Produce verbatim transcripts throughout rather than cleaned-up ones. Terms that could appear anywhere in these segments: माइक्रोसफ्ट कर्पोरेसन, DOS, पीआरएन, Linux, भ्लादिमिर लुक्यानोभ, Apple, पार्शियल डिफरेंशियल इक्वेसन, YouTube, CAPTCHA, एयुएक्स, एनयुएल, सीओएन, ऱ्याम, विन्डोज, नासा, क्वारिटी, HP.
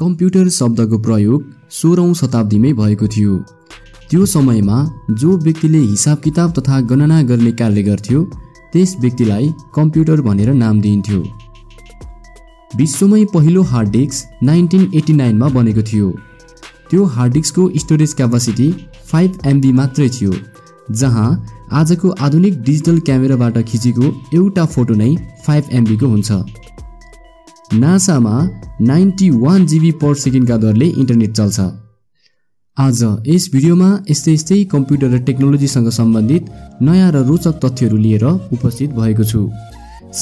Computer शब्दको प्रयोग सोह्रौं शताब्दीमै भएको थियो। त्यो समयमा जो व्यक्तिले हिसाब किताब तथा गणना गर्ने कार्य गर्थ्यो त्यस व्यक्तिलाई कम्प्युटर भनेर नाम दिइन्थ्यो। विश्वमै पहिलो हार्ड डिस्क उन्नाइस सय नब्बे नौ मा बनेको थियो। त्यो हार्ड डिस्कको स्टोरेज क्यापेसिटी पाँच एमबी मात्रै थियो, जहाँ आजको आधुनिक डिजिटल क्यामेराबाट खिचेको एउटा फोटो नै पाँच एमबी को हुन्छ। नासामा इक्यानब्बे जीबी पर सेकेन्डका दरले इन्टरनेट चल्छ। आज यस भिडियोमा यस्तै यस्तै कम्प्युटर र टेक्नोलोजीसँग सम्बन्धित नयाँ र रोचक तथ्यहरू लिएर उपस्थित भएको छु।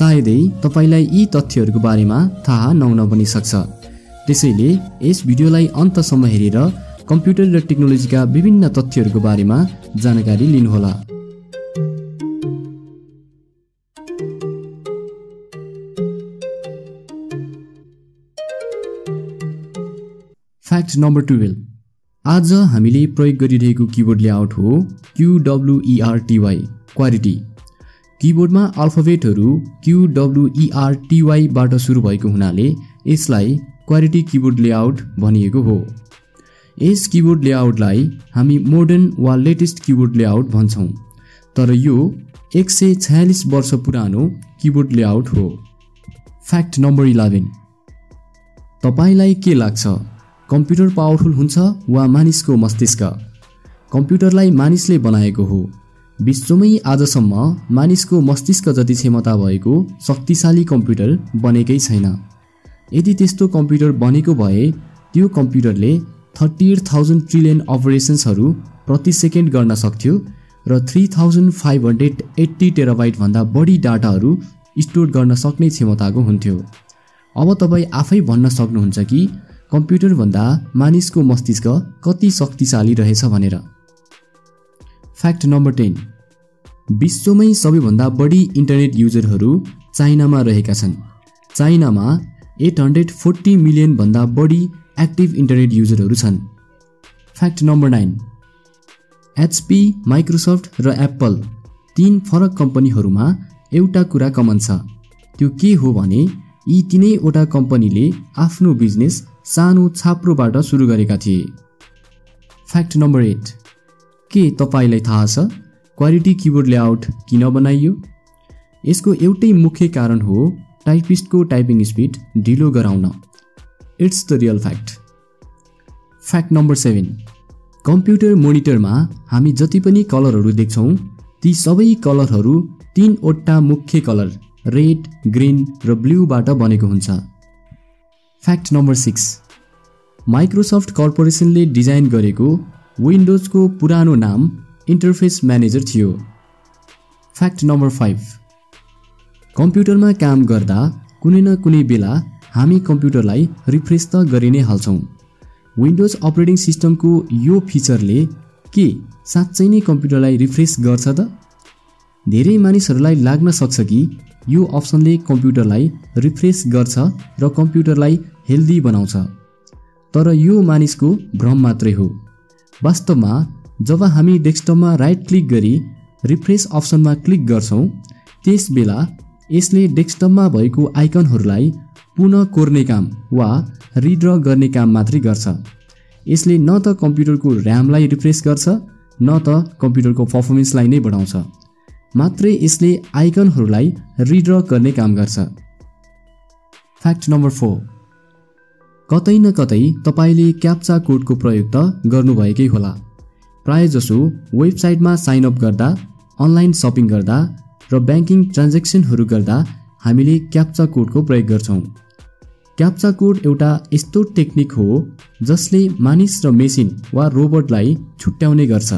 सायदै तपाईलाई यी तथ्यहरूको बारेमा थाहा नहुन पनि सक्छ, त्यसैले यस भिडियोलाई अन्तसम्म हेरेर कम्प्युटर र टेक्नोलोजीका विभिन्न तथ्यहरूको बारेमा जानकारी लिनुहोला। फ्याक्ट नम्बर बाह्र। आज हामीले प्रयोग गरिरहेको कीबोर्ड लेआउट हो Q W E R T Y क्वारिटी। कीबोर्डमा अल्फाबेटहरू Q W E R T Y बाट सुरु भएको हुनाले यसलाई क्वारिटी कीबोर्ड लेआउट भनिएको हो। यस कीबोर्ड लेआउटलाई हामी मोडर्न वा लेटेस्ट कीबोर्ड लेआउट भन्छौँ, तर यो एक सय छयालिस वर्ष पुरानो कीबोर्ड लेआउट हो। Fact number eleven. तपाईलाई के लाग्छ, कम्प्युटर पावरफुल हुन्छ वा मानिसको मस्तिष्क? कम्प्युटरलाई मानिसले बनाएको हो। विश्वमै आजसम्म मानिसको मस्तिष्क जति क्षमता भएको शक्तिशाली कम्प्युटर बनेकै छैन। यदि त्यस्तो कम्प्युटर बनेको भए त्यो कम्प्युटरले अडतीस हजार ट्रिलियन अपरेसन्सहरू प्रति सेकेन्ड गर्न सक्थ्यो र तीन हजार पाँच सय अस्सी टेराबाइट भन्दा बढी डाटाहरू स्टोर गर्न सक्ने क्षमताको हुन्थ्यो। अब तपाईँ आफै भन्न सक्नुहुन्छ कि कम्प्युटर भन्दा मानिसको मस्तिष्क कति शक्तिशाली रहेछ भनेर। फ्याक्ट नम्बर दस। विश्वमै सबैभन्दा बढी इन्टरनेट युजरहरू चाइनामा रहेका छन्। चाइनामा आठ सय चालीस मिलियन भन्दा बढी एक्टिभ इन्टरनेट युजरहरू छन्। फ्याक्ट नम्बर नौ। एचपी, माइक्रोसफ्ट र एप्पल तीन फरक कम्पनीहरूमा एउटा कुरा कमन छ। त्यो के हो भने यी तीनैवटा कम्पनीले आफ्नो बिजनेस सानो छाप्रोबाट सुरु गरेका थिए। फ्याक्ट नम्बर आठ। के तपाईलाई थाहा छ क्वालिटी कीबोर्ड लेआउट किन बनाइयो? यसको एउटै मुख्य कारण हो टाइपिस्टको टाइपिङ स्पिड ढिलो गराउन। It's the real fact. Fact number seven. Computer मोनिटरमा हामी जति पनि कलरहरू देख्छौँ ती सबै कलरहरू तीनवटा मुख्य कलर रेड, ग्रीन र ब्लूबाट बनेको हुन्छ। Fact number six. माइक्रोसफ्ट कर्पोरेसनले डिजाइन गरेको विन्डोजको पुरानो नाम इन्टरफेस म्यानेजर थियो। Fact number five. कम्प्युटरमा काम गर्दा कुनै न कुनै बेला हामी कम्प्युटरलाई रिफ्रेस त गरि नै हाल्छौँ। विन्डोज अपरेटिङ सिस्टमको यो फिचरले के साँच्चै नै कम्प्युटरलाई रिफ्रेस गर्छ त? धेरै मानिसहरूलाई लाग्न सक्छ कि यो अप्सनले कम्प्युटरलाई रिफ्रेस गर्छ र कम्प्युटरलाई हेल्दी बनाउँछ, तर यो मानिसको भ्रम मात्रै हो। वास्तवमा जब हामी डेस्कटपमा राइट क्लिक गरी रिफ्रेस अप्सनमा क्लिक गर्छौँ त्यस बेला यसले डेस्कटपमा भएको आइकनहरूलाई पुनः कोर्ने काम वा रिड्र गर्ने काम मात्रै गर्छ। यसले न त कम्प्युटरको ऱ्यामलाई रिफ्रेस गर्छ न त कम्प्युटरको पर्फर्मेन्सलाई नै बढाउँछ, मात्रै यसले आइकनहरूलाई रिड्र गर्ने काम गर्छ। Fact number four. कतै न कतै तपाईले क्याप्चा कोडको प्रयोग त गर्नुभएकै होला। प्रायःजसो वेबसाइटमा साइन अप गर्दा, अनलाइन सपिङ गर्दा र ब्याङ्किङ ट्रान्ज्याक्सनहरू गर्दा हामीले क्याप्चा कोडको प्रयोग गर्छौँ। क्याप्चा कोड एउटा यस्तो टेक्निक हो जसले मानिस र मेसिन वा रोबोटलाई छुट्याउने गर्छ,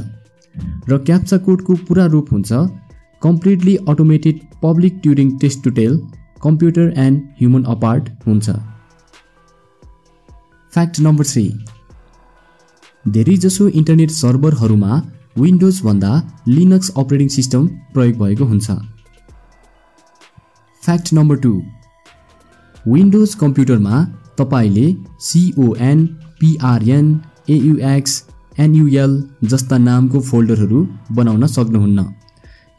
र क्याप्चा कोडको पुरा रूप हुन्छ completely automated public Turing test to tell computer and human apart हुन्छ। Fact number three. धेरैजसो इन्टरनेट सर्भरहरूमा विन्डोज भन्दा लिनक्स अपरेटिङ सिस्टम प्रयोग भएको हुन्छ। Fact number two. विन्डोज कम्प्युटरमा तपाईले सीओएन, पीआरएन, एयुएक्स, एनयुएल जस्ता नामको फोल्डरहरू बनाउन सक्नुहुन्न।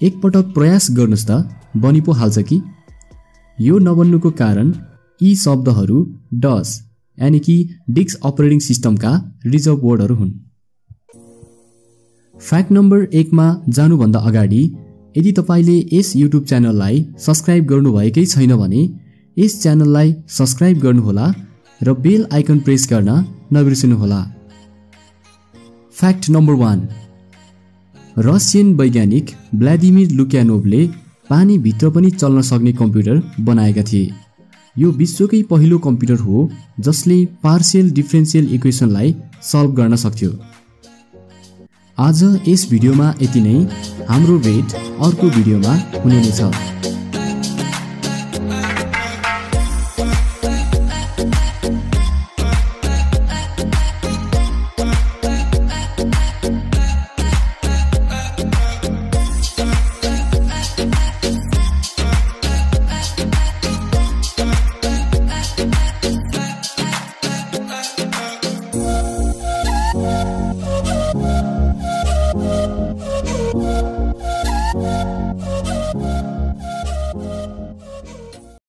एकपटक प्रयास गर्नुहोस् त, बनि पो हाल्छ कि? यो नबन्नुको कारण यी शब्दहरू डस यानी कि डिस्क अपरेटिङ सिस्टमका रिजर्भ वर्डहरु हुन्। फ्याक्ट नम्बर एक मा जानुभन्दा अगाडि यदि तपाईले यस YouTube च्यानललाई सब्स्क्राइब गर्नुभएकै छैन भने यस च्यानललाई सब्स्क्राइब गर्नुहोला र बेल आइकन प्रेस गर्न नबिर्सनुहोला। फ्याक्ट नम्बर एक, रसियन वैज्ञानिक भ्लादिमिर लुक्यानोभले पानी भित्र पनि चल्न सक्ने कम्प्युटर बनाएका थिए। यो विश्वकै पहिलो कम्प्युटर हो जसले पार्शियल डिफरेंशियल इक्वेसनलाई सल्भ गर्न सक्थ्यो। आज यस भिडियोमा यति नै, हाम्रो भेट अर्को भिडियोमा हुने नै छ।